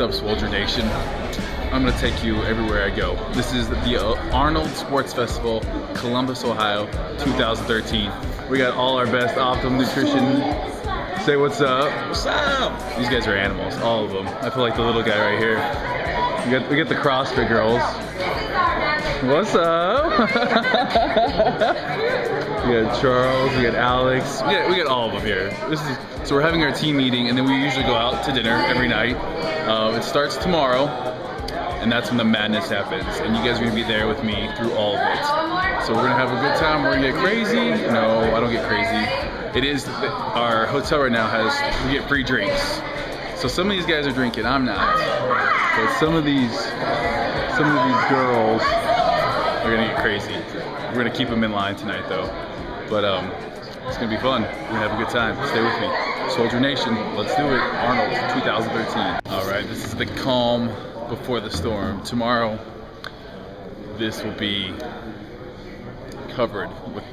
What's up, Swoldier Nation? I'm gonna take you everywhere I go. This is the Arnold Sports Festival, Columbus, Ohio, 2013. We got all our best Optimum Nutrition. Say what's up. What's up? These guys are animals, all of them. I feel like the little guy right here. We got the CrossFit girls. What's up? We got Charles, we got Alex, we got all of them here. So we're having our team meeting, and then we usually go out to dinner every night. It starts tomorrow, and that's when the madness happens. And you guys are gonna be there with me through all of it. So we're gonna have a good time. We're gonna get crazy. No, I don't get crazy. It is, our hotel right now has, we get free drinks. So some of these guys are drinking, I'm not. But some of these girls, we're gonna get crazy. We're gonna keep them in line tonight though. But it's gonna be fun. We're gonna have a good time. Stay with me. Swoldier Nation, let's do it. Arnold 2013. All right, this is the calm before the storm. Tomorrow, this will be covered with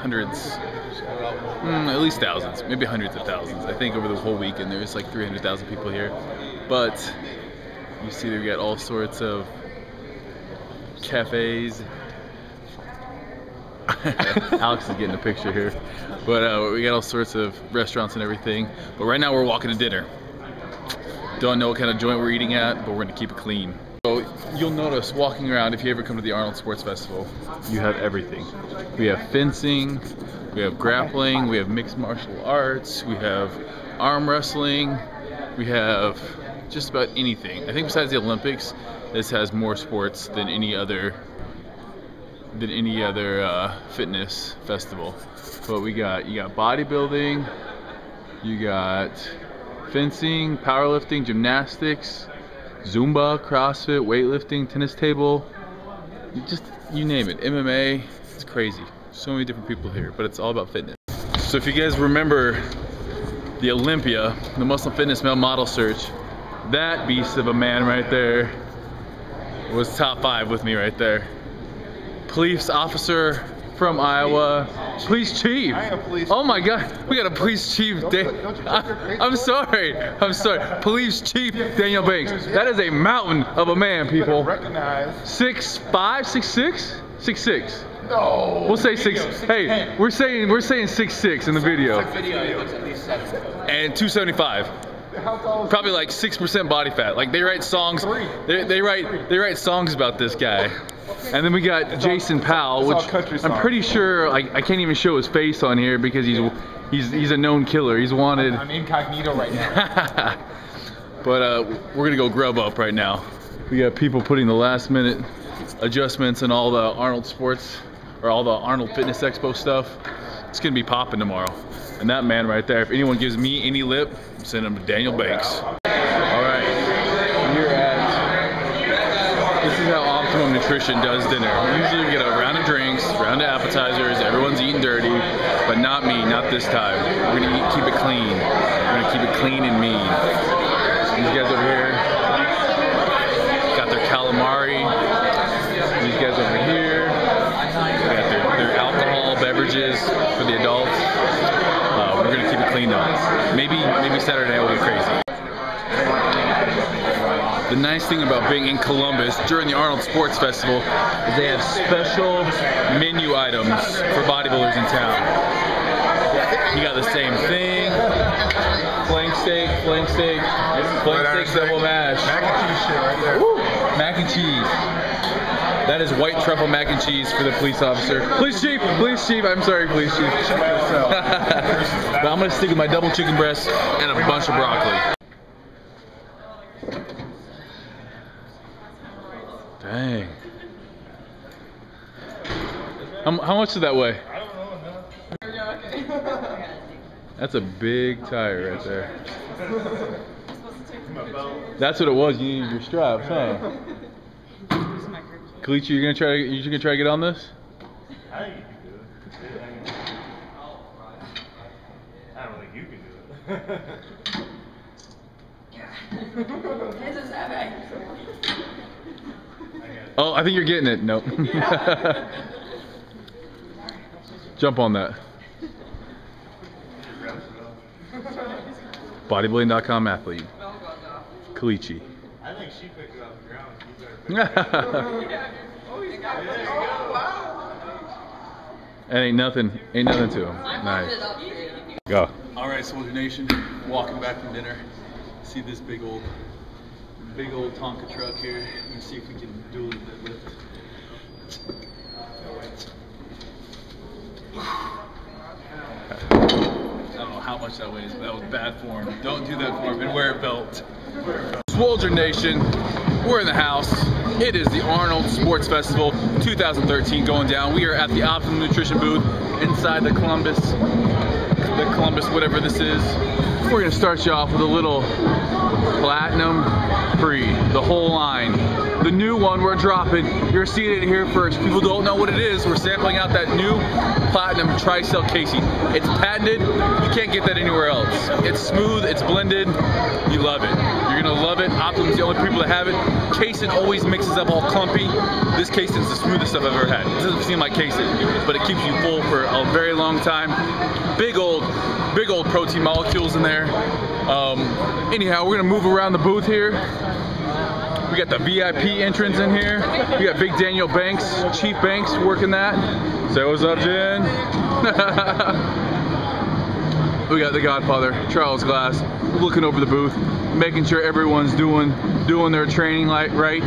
hundreds, at least thousands, maybe hundreds of thousands. I think over the whole weekend, there's like 300,000 people here. But you see, they've got all sorts of cafes. Alex is getting a picture here, but we got all sorts of restaurants and everything. But right now we're walking to dinner. Don't know what kind of joint we're eating at, but we're gonna keep it clean. So you'll notice walking around, if you ever come to the Arnold Sports Festival, you have everything. We have fencing, we have grappling, we have mixed martial arts, we have arm wrestling, we have just about anything. I think besides the Olympics, this has more sports than any other fitness festival. But you got bodybuilding, you got fencing, powerlifting, gymnastics, Zumba, CrossFit, weightlifting, tennis table, you name it, MMA, it's crazy. So many different people here, but it's all about fitness. So if you guys remember the Olympia, the Muslim Fitness Male Model Search, that beast of a man right there was top 5 with me right there. Police officer from Iowa. Police chief. I am police. Oh my God, we got a police chief. I'm sorry. Police chief Daniel Banks. That is a mountain of a man, people. Recognize. 6'5", 6'6", 6'6". No. We'll say six. Hey, we're saying 6'6" in the video. And 275. Probably like 6% body fat. Like they write songs. They write songs about this guy. And then we got Jason Powell, which I'm pretty sure I can't even show his face on here because he's a known killer. He's wanted. I'm incognito right now. But we're gonna go grub up right now. We got people putting the last minute adjustments and all the Arnold Sports or all the Arnold Fitness Expo stuff. It's gonna be popping tomorrow. And that man right there, if anyone gives me any lip, send him to Daniel Banks. Nutrition does dinner. Usually we get a round of drinks, round of appetizers, everyone's eating dirty, but not me, not this time. We're gonna keep it clean. We're gonna keep it clean and mean. These guys over here got their calamari. These guys over here got their alcohol beverages for the adults. We're gonna keep it clean though. Maybe Saturday we'll get crazy. The nice thing about being in Columbus during the Arnold Sports Festival is they have special menu items for bodybuilders in town. You got the same thing, flank steak double mash. Mac and cheese shit right there. Woo! Mac and cheese. That is white truffle mac and cheese for the police officer. Police chief, I'm sorry, police chief. But I'm gonna stick with my double chicken breast and a bunch of broccoli. Dang. How much did that weigh? I don't know. No. That's a big tire right there. That's what it was. You needed your straps, huh? Kalichi, you're gonna try to get on this? I think you can do it. I don't think you can do it. Oh, I think you're getting it. Nope. Jump on that. Bodybuilding.com athlete. Kalichi. she picked it off the ground, so you better pick it up. Oh, he's got it. Oh, wow. That ain't nothing to him. Nice. Go. All right, Swoldier Nation, walking back from dinner. See this big old Tonka truck here. Let's see if we can do a little bit with it. I don't know how much that weighs, but that was bad form. Don't do that form and wear a belt. Swoldier Nation, we're in the house. It is the Arnold Sports Festival 2013 going down. We are at the Optimum Nutrition booth inside the Columbus, whatever this is. We're gonna start you off with a little Platinum Free, the whole line. The new one we're dropping, you're seeing it here first. People don't know what it is. We're sampling out that new Platinum Tricell Casein. It's patented, you can't get that anywhere else. It's smooth, it's blended, you love it. You're gonna love it. Optimum's the only people that have it. Casein always mixes up all clumpy. This casein's the smoothest stuff I've ever had. It doesn't seem like casein, but it keeps you full for a very long time. Big old protein molecules in there. Anyhow, we're gonna move around the booth here. We got the VIP entrance in here. We got big Daniel Banks, Chief Banks, working that. Say what's up, Jen. We got the Godfather, Charles Glass, looking over the booth, making sure everyone's doing their training right.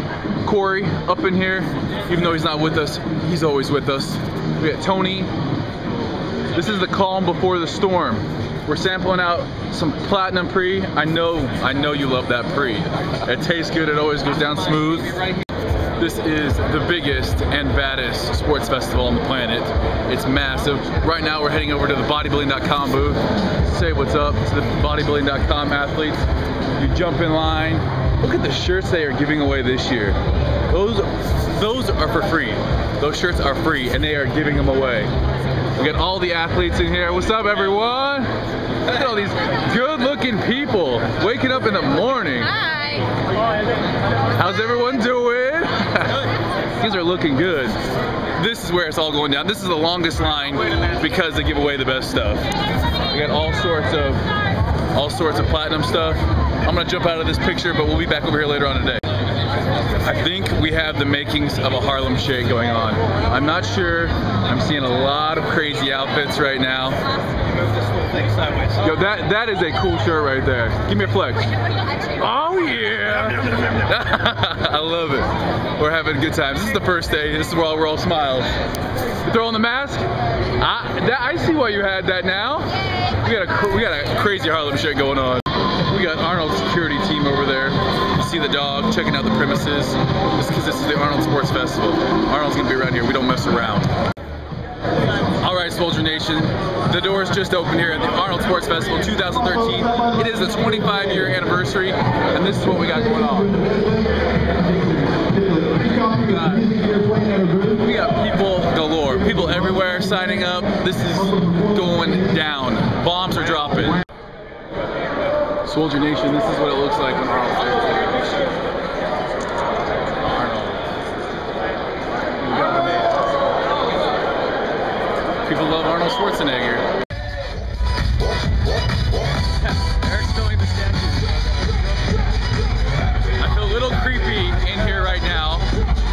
Corey up in here, even though he's not with us, he's always with us. We got Tony. This is the calm before the storm. We're sampling out some Platinum Pre. I know you love that Pre. It tastes good, it always goes down smooth. This is the biggest and baddest sports festival on the planet. It's massive. Right now we're heading over to the Bodybuilding.com booth. Say what's up to the Bodybuilding.com athletes. You jump in line. Look at the shirts they are giving away this year. Those are for free. Those shirts are free and they are giving them away. We got all the athletes in here. What's up, everyone? Look at all these good-looking people waking up in the morning. Hi. How's everyone doing? These are looking good. This is where it's all going down. This is the longest line because they give away the best stuff. We got all sorts of platinum stuff. I'm gonna jump out of this picture, but we'll be back over here later on today. I think we have the makings of a Harlem Shake going on. I'm not sure. I'm seeing a lot of crazy outfits right now. Yo, that is a cool shirt right there. Give me a flex. Oh yeah! I love it. We're having a good time. This is the first day. This is where we're all smiles. You throwing the mask? I see why you had that now. We got a crazy Harlem Shake going on. We got Arnold's security team over there. See the dog checking out the premises. Just because this is the Arnold Sports Festival. Arnold's gonna be around here. We don't mess around. All right, Swoldier Nation. The doors just opened here at the Arnold Sports Festival 2013. It is the 25-year anniversary, and this is what we got going on. We got people galore. People everywhere signing up. This is going down. Bombs are dropping. Swoldier Nation. This is what it looks like when Arnold's here. People love Arnold Schwarzenegger. Eric's filming the statue. I feel a little creepy in here right now.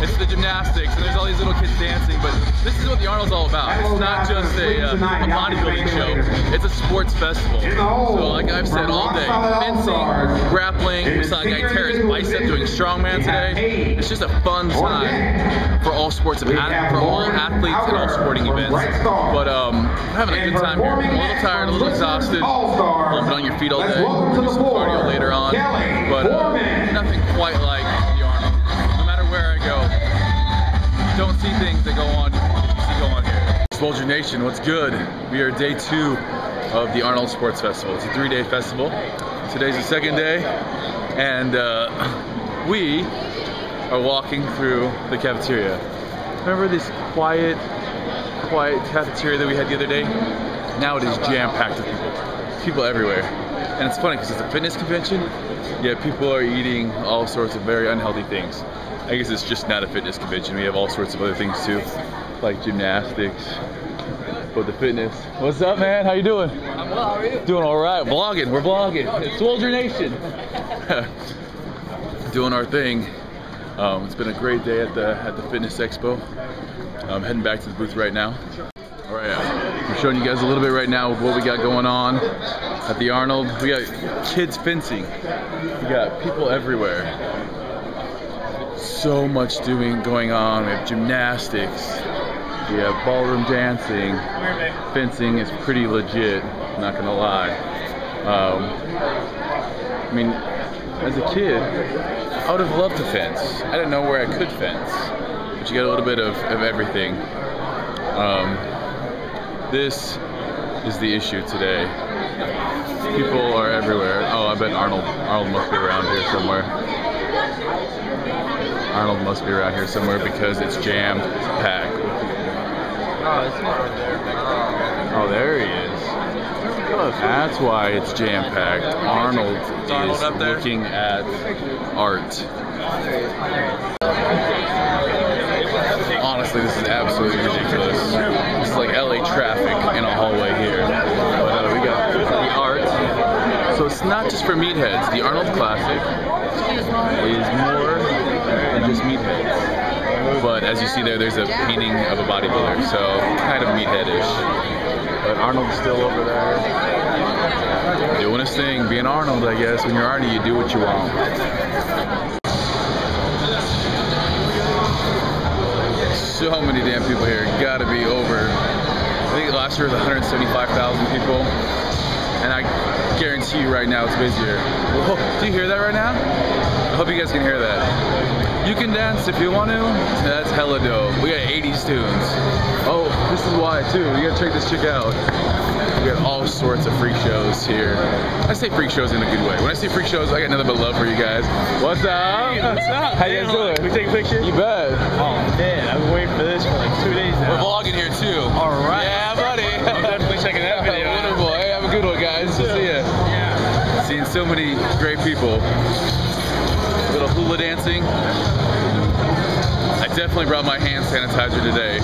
It's the gymnastics, and there's all these little kids dancing, but this is what the Arnold's all about. It's not just a bodybuilding show. It's a sports festival. So like I've said all day, fencing, grappling, we saw a guy tear his bicep doing strongman today. It's just a fun time for all sports, for all athletes and all sporting events. But we're having a good time here. I'm a little tired, a little exhausted. A little bit on your feet all day. We'll do some cardio later on. But nothing quite like the Arnold. No matter where I go, don't see things that go on. Swoldier Nation, what's good? We are day 2 of the Arnold Sports Festival. It's a 3-day festival. Today's the 2nd day, and we are walking through the cafeteria. Remember this quiet cafeteria that we had the other day? Now it is jam-packed with people. People everywhere. And it's funny because it's a fitness convention, yet people are eating all sorts of very unhealthy things. I guess it's just not a fitness convention. We have all sorts of other things too, like gymnastics, but the fitness. What's up, man? How you doing? I'm well, how are you? Doing all right, vlogging, we're vlogging. It's Swoldier Nation. doing our thing. It's been a great day at the Fitness Expo. I'm heading back to the booth right now. All right, I'm showing you guys a little bit right now of what we got going on at the Arnold. We got kids fencing. We got people everywhere. So much doing going on. We have gymnastics. We have ballroom dancing. Fencing is pretty legit, not gonna lie. I mean, as a kid, I would have loved to fence. I didn't know where I could fence, but you got a little bit of everything. This is the issue today. People are everywhere. Oh, I bet Arnold must be around here somewhere. Arnold must be around here somewhere because it's jammed packed. Oh, it's not right there. Oh, there he is. That's why it's jam-packed. Arnold is looking at art. Honestly, this is absolutely ridiculous. It's like LA traffic in a hallway here. But we got the art. So it's not just for meatheads. The Arnold Classic is more than just meatheads. But as you see there, there's a painting of a bodybuilder, so kind of meathead-ish. But Arnold's still over there, doing his thing, being Arnold, I guess. When you're Arnie, you do what you want. So many damn people here, gotta be over. I think last year was 175,000 people, and I guarantee you right now it's busier. Whoa, do you hear that right now? I hope you guys can hear that. You can dance if you want to. That's hella dope. We got 80s tunes. Oh, this is why too. You gotta check this chick out. We got all sorts of freak shows here. I say freak shows in a good way. When I say freak shows, I got nothing but love for you guys. What's up? Hey, what's up? How you guys doing? We take pictures? You bet. Oh man, I've been waiting for this for like 2 days now. We're vlogging here too. All right. Yeah, buddy. I'm definitely checking that video out. Wonderful. Hey, have a good one, guys. See ya. Yeah. Seeing so many great people. Little hula dancing. I definitely brought my hand sanitizer today,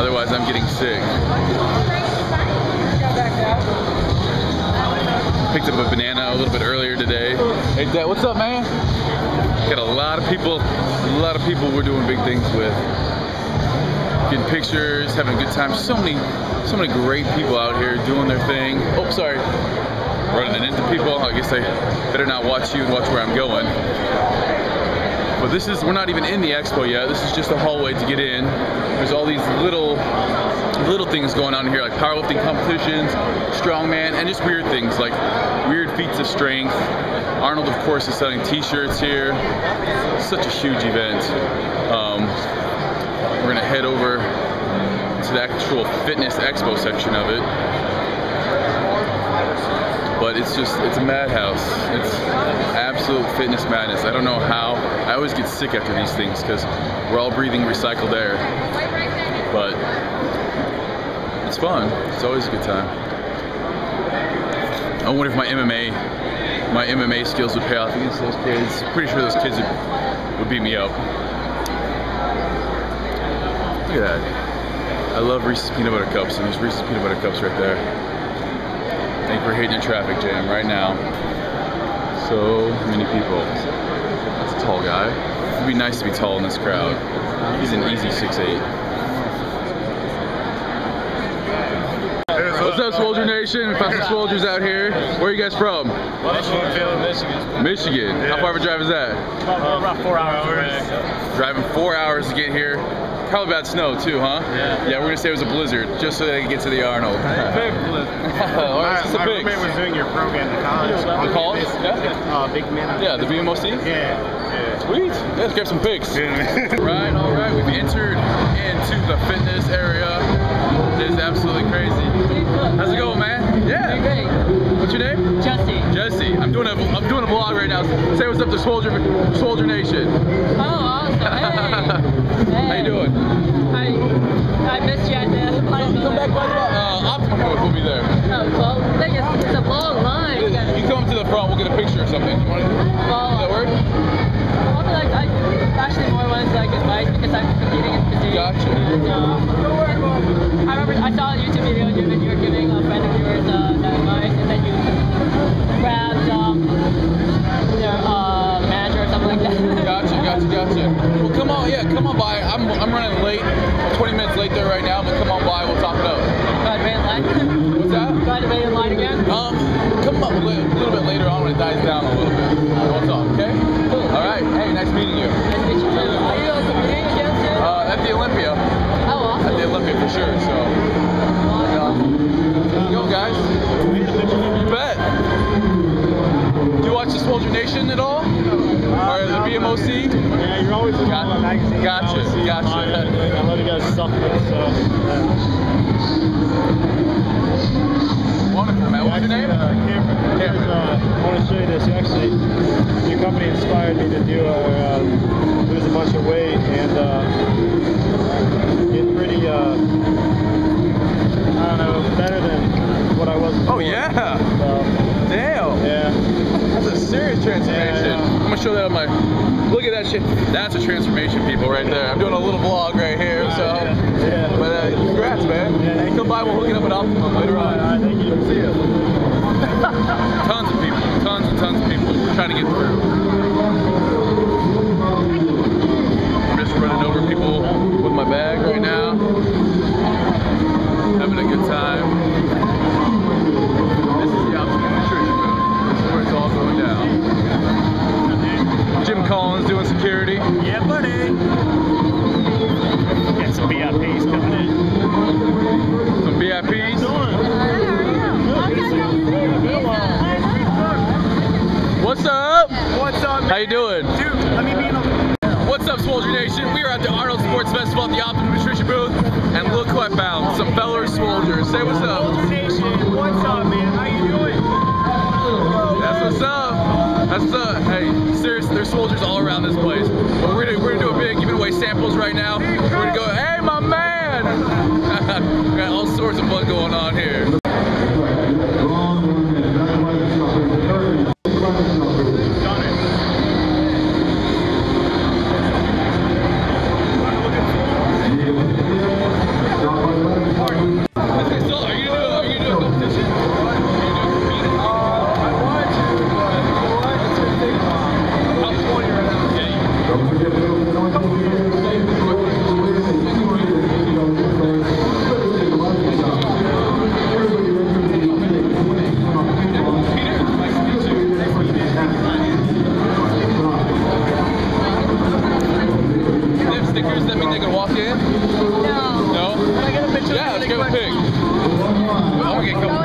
otherwise I'm getting sick. Picked up a banana a little bit earlier today. Hey Dad, what's up, man? Got a lot of people we're doing big things with. Getting pictures, having a good time. So many great people out here doing their thing. Oh, sorry. Running into people. I guess I better not watch you and watch where I'm going. But this is, we're not even in the expo yet. This is just a hallway to get in. There's all these little things going on here, like powerlifting competitions, strongman, and just weird things, like weird feats of strength. Arnold, of course, is selling t-shirts here. It's such a huge event. We're gonna head over to the actual fitness expo section of it. But it's just, it's a madhouse. It's absolute fitness madness. I don't know how. I always get sick after these things because we're all breathing recycled air. But it's fun. It's always a good time. I wonder if my MMA skills would pay off against those kids. Pretty sure those kids would beat me up. Look at that. I love Reese's Peanut Butter Cups, and there's Reese's Peanut Butter Cups right there. I think we're hitting a traffic jam right now. So many people. That's a tall guy. It'd be nice to be tall in this crowd. He's an easy 6'8". What's up, Swoldier Nation? We found some Swoldiers out here. Where are you guys from? Washington, Michigan. Michigan? How far of a drive is that? About 4 hours. Driving 4 hours to get here. Probably bad snow too, huh? Yeah. Yeah, we're gonna say it was a blizzard just so they could get to the Arnold. Big blizzard. My roommate was doing your program at college. On college? Yeah. Big man. Yeah, the BMOC? Yeah. Sweet. Let's grab some pics. Yeah. Right. All right. We've entered into the fitness area. It is absolutely crazy. How's it going, man? Yeah. Great. What's your name? Jesse. Jesse. I'm doing a vlog right now. Say what's up to Swoldier Nation. Oh, awesome. Hey. Hey. How you doing? I missed you at the bodybuilder. Come back by the Optimum Nutrition will be there. Oh, well, it's a long line. You come to the front, we'll get a picture or something. You want to? Well, does that work? Well, I actually more wanted to like advice because I'm competing in physique. Gotcha. And, I remember I saw a YouTube video of you and you were giving a friend of yours that advice, and then you grabbed their manager or something like that. Gotcha. Well, come on, yeah, come on by. I'm running late, 20 minutes late there right now, but come on by, we'll talk it up. Glad to be in line. What's that? Glad to be in line again? Come up a little bit later on when it dies down a little bit. We'll talk, okay? Cool. All right. Hey, nice meeting you. Nice to meet you, too. Are you at the meeting again soon? At the Olympia. Oh, awesome. At the Olympia for sure, so. Go, guys. You bet. Do you watch the Swoldier Nation at all? Or the BMOC? Yeah, you're always looking at my magazine. Gotcha, gotcha. I love you guys suck this, so. Wonderful, man. What's your name? Cameron. Cameron. I want to show you this. Actually, your company inspired me to do lose a bunch of weight and get pretty, I don't know, better than what I was before. Oh, yeah. So, damn. Yeah. That's a serious transformation. Yeah, I'm gonna show that on my. Look at that shit. That's a transformation, people, right there. I'm doing a little vlog right here, so. Yeah. But congrats, man. Yeah, hey, come by. We'll hook it up at Optimum later on. All right, thank you. See ya. Tons of people. Tons and tons of people. We're trying to get through. I'm just running over people with my bag right now. Having a good time. All going down. Jim Collins doing security. Yeah, buddy. Got some VIPs coming in. Some VIPs? What's up? What's up, man? How you doing? Dude, let me be in a... What's up, Swoldier Nation? We are at the Arnold Sports Festival at the Optimum Nutrition booth, and look who I found. Some fellow Swoldiers. Say what's up. Swoldier Nation, what's up, man? How you doing? That's what's up. That's what's up. Hey, seriously, there's Swoldiers all around this place. But we're gonna do a big giving away samples right now. We're gonna go. Hey, my man! Got all sorts of fun going on here. Let's get a pig. I'm gonna get a couple.